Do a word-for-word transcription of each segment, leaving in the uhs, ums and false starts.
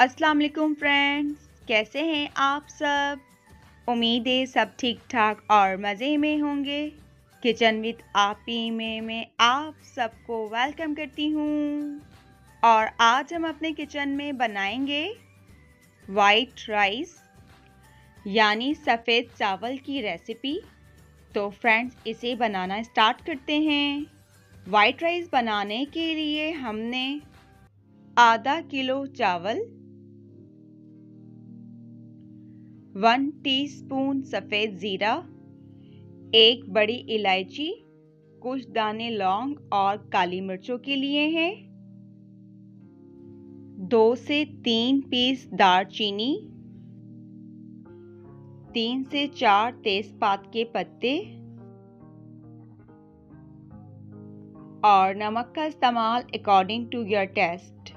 अस्सलाम वालेकुम फ्रेंड्स, कैसे हैं आप सब। उम्मीद है सब ठीक ठाक और मज़े में होंगे। किचन विद आपी में मैं आप सबको वेलकम करती हूँ। और आज हम अपने किचन में बनाएंगे वाइट राइस यानी सफ़ेद चावल की रेसिपी। तो फ्रेंड्स इसे बनाना स्टार्ट करते हैं। वाइट राइस बनाने के लिए हमने आधा किलो चावल, वन टीस्पून सफ़ेद ज़ीरा, एक बड़ी इलायची, कुछ दाने लौंग और काली मिर्चों के लिए हैं, दो से तीन पीस दालचीनी, तीन से चार तेजपात के पत्ते और नमक का इस्तेमाल अकॉर्डिंग टू योर टेस्ट।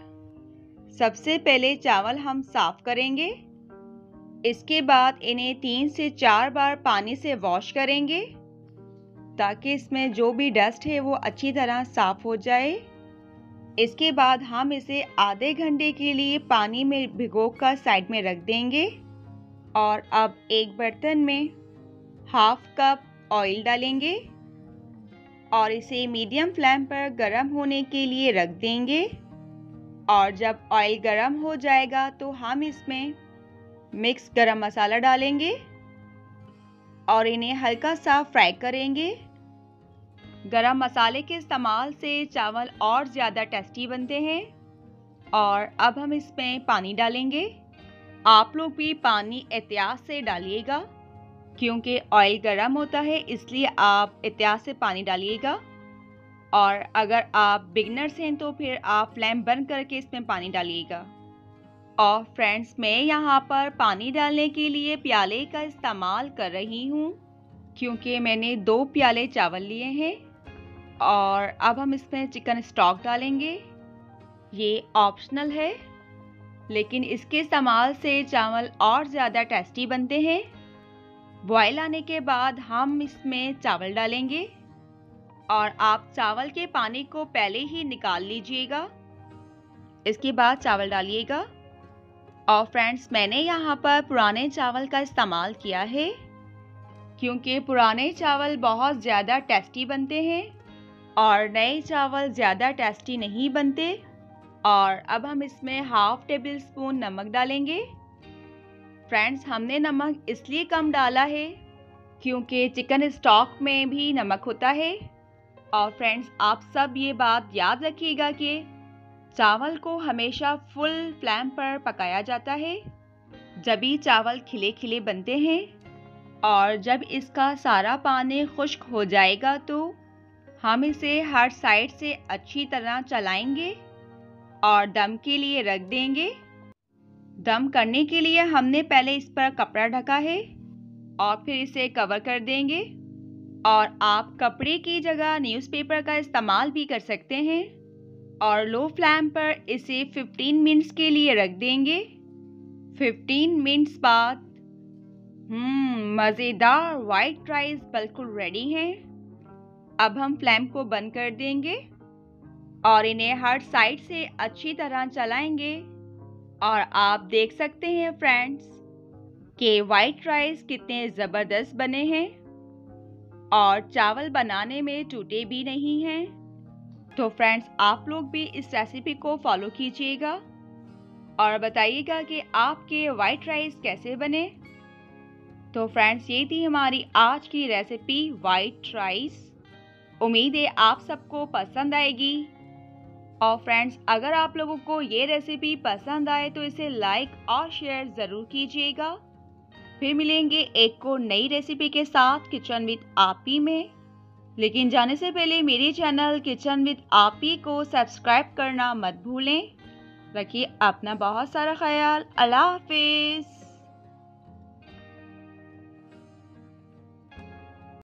सबसे पहले चावल हम साफ़ करेंगे। इसके बाद इन्हें तीन से चार बार पानी से वॉश करेंगे ताकि इसमें जो भी डस्ट है वो अच्छी तरह साफ़ हो जाए। इसके बाद हम इसे आधे घंटे के लिए पानी में भिगोकर साइड में रख देंगे। और अब एक बर्तन में हाफ कप ऑयल डालेंगे और इसे मीडियम फ्लेम पर गर्म होने के लिए रख देंगे। और जब ऑयल गर्म हो जाएगा तो हम इसमें मिक्स गरम मसाला डालेंगे और इन्हें हल्का सा फ्राई करेंगे। गरम मसाले के इस्तेमाल से चावल और ज़्यादा टेस्टी बनते हैं। और अब हम इसमें पानी डालेंगे। आप लोग भी पानी एहतियात से डालिएगा क्योंकि ऑयल गर्म होता है, इसलिए आप एहतियात से पानी डालिएगा। और अगर आप बिगनर्स हैं तो फिर आप फ्लेम बंद करके इसमें पानी डालिएगा। और फ्रेंड्स मैं यहाँ पर पानी डालने के लिए प्याले का इस्तेमाल कर रही हूँ क्योंकि मैंने दो प्याले चावल लिए हैं। और अब हम इसमें चिकन स्टॉक डालेंगे। ये ऑप्शनल है लेकिन इसके इस्तेमाल से चावल और ज़्यादा टेस्टी बनते हैं। बॉयल आने के बाद हम इसमें चावल डालेंगे और आप चावल के पानी को पहले ही निकाल लीजिएगा, इसके बाद चावल डालिएगा। और फ्रेंड्स मैंने यहाँ पर पुराने चावल का इस्तेमाल किया है क्योंकि पुराने चावल बहुत ज़्यादा टेस्टी बनते हैं और नए चावल ज़्यादा टेस्टी नहीं बनते। और अब हम इसमें हाफ टेबल स्पून नमक डालेंगे। फ्रेंड्स हमने नमक इसलिए कम डाला है क्योंकि चिकन स्टॉक में भी नमक होता है। और फ्रेंड्स आप सब ये बात याद रखिएगा कि चावल को हमेशा फुल फ्लेम पर पकाया जाता है, जब ही चावल खिले खिले बनते हैं। और जब इसका सारा पानी खुश्क हो जाएगा तो हम इसे हर साइड से अच्छी तरह चलाएंगे और दम के लिए रख देंगे। दम करने के लिए हमने पहले इस पर कपड़ा ढका है और फिर इसे कवर कर देंगे। और आप कपड़े की जगह न्यूज़पेपर का इस्तेमाल भी कर सकते हैं। और लो फ्लेम पर इसे पंद्रह मिनट्स के लिए रख देंगे। पंद्रह मिनट्स बाद हम्म मज़ेदार वाइट राइस बिल्कुल रेडी हैं। अब हम फ्लेम को बंद कर देंगे और इन्हें हर साइड से अच्छी तरह चलाएंगे। और आप देख सकते हैं फ्रेंड्स कि वाइट राइस कितने ज़बरदस्त बने हैं और चावल बनाने में टूटे भी नहीं हैं। तो फ्रेंड्स आप लोग भी इस रेसिपी को फॉलो कीजिएगा और बताइएगा कि आपके वाइट राइस कैसे बने। तो फ्रेंड्स ये थी हमारी आज की रेसिपी वाइट राइस। उम्मीद है आप सबको पसंद आएगी। और फ्रेंड्स अगर आप लोगों को ये रेसिपी पसंद आए तो इसे लाइक और शेयर ज़रूर कीजिएगा। फिर मिलेंगे एक को नई रेसिपी के साथ किचन विद आपी में। लेकिन जाने से पहले मेरे चैनल किचन विद आपी को सब्सक्राइब करना मत भूलें। रखिए अपना बहुत सारा ख्याल। अल्लाह हाफिज़।